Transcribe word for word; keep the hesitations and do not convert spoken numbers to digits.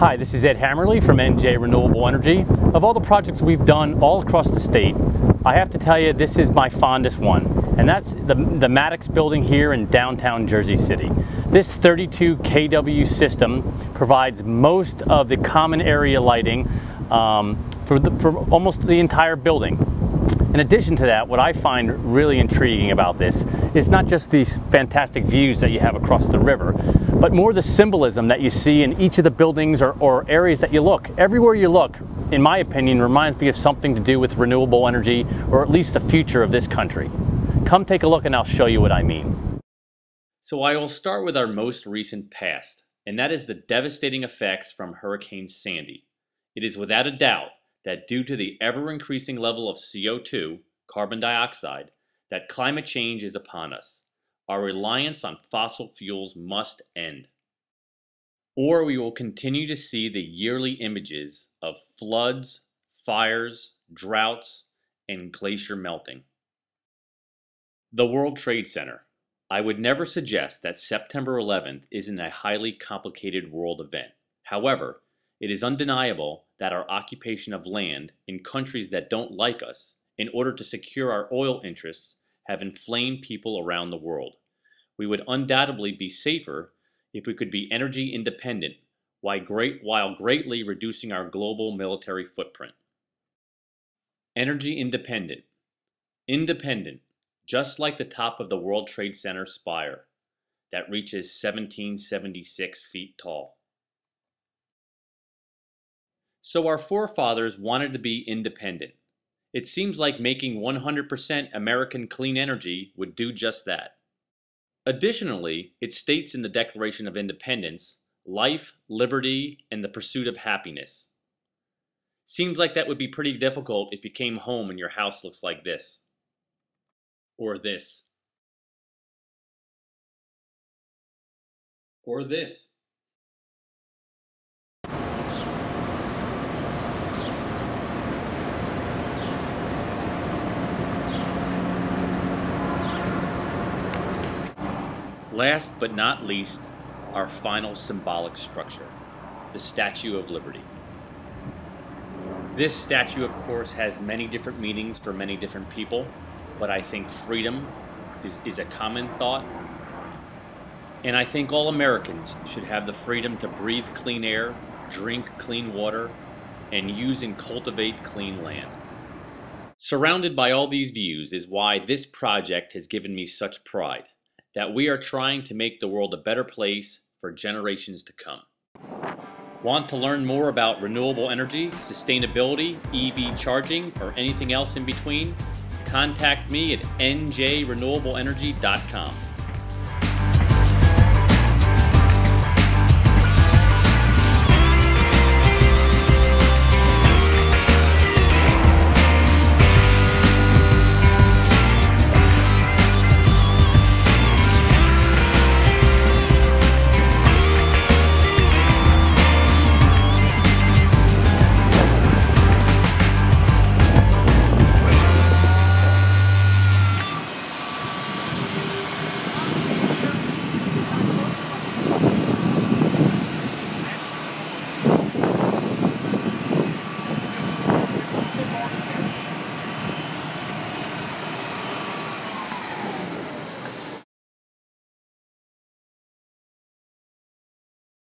Hi, this is Ed Hammerly from N J Renewable Energy. Of all the projects we've done all across the state, I have to tell you this is my fondest one, and that's the, the Maddox building here in downtown Jersey City. This thirty-two kilowatt system provides most of the common area lighting um, for, the, for almost the entire building. In addition to that, what I find really intriguing about this is not just these fantastic views that you have across the river, but more the symbolism that you see in each of the buildings or, or areas that you look. Everywhere you look, in my opinion, reminds me of something to do with renewable energy, or at least the future of this country. Come take a look and I'll show you what I mean. So I will start with our most recent past, and that is the devastating effects from Hurricane Sandy. It is without a doubt that due to the ever-increasing level of C O two, carbon dioxide, that climate change is upon us. Our reliance on fossil fuels must end, or we will continue to see the yearly images of floods, fires, droughts, and glacier melting. The World Trade Center. I would never suggest that September eleventh isn't a highly complicated world event. However, it is undeniable that our occupation of land in countries that don't like us in order to secure our oil interests have inflamed people around the world. We would undoubtedly be safer if we could be energy independent while, great, while greatly reducing our global military footprint. Energy independent. Independent, just like the top of the World Trade Center spire that reaches seventeen seventy-six feet tall. So our forefathers wanted to be independent. It seems like making one hundred percent American clean energy would do just that. Additionally, it states in the Declaration of Independence, life, liberty, and the pursuit of happiness. Seems like that would be pretty difficult if you came home and your house looks like this. Or this. Or this. Last but not least, our final symbolic structure, the Statue of Liberty. This statue, of course, has many different meanings for many different people, but I think freedom is, is a common thought. And I think all Americans should have the freedom to breathe clean air, drink clean water, and use and cultivate clean land. Surrounded by all these views is why this project has given me such pride, that we are trying to make the world a better place for generations to come. Want to learn more about renewable energy, sustainability, E V charging, or anything else in between? Contact me at N J renewable energy dot com.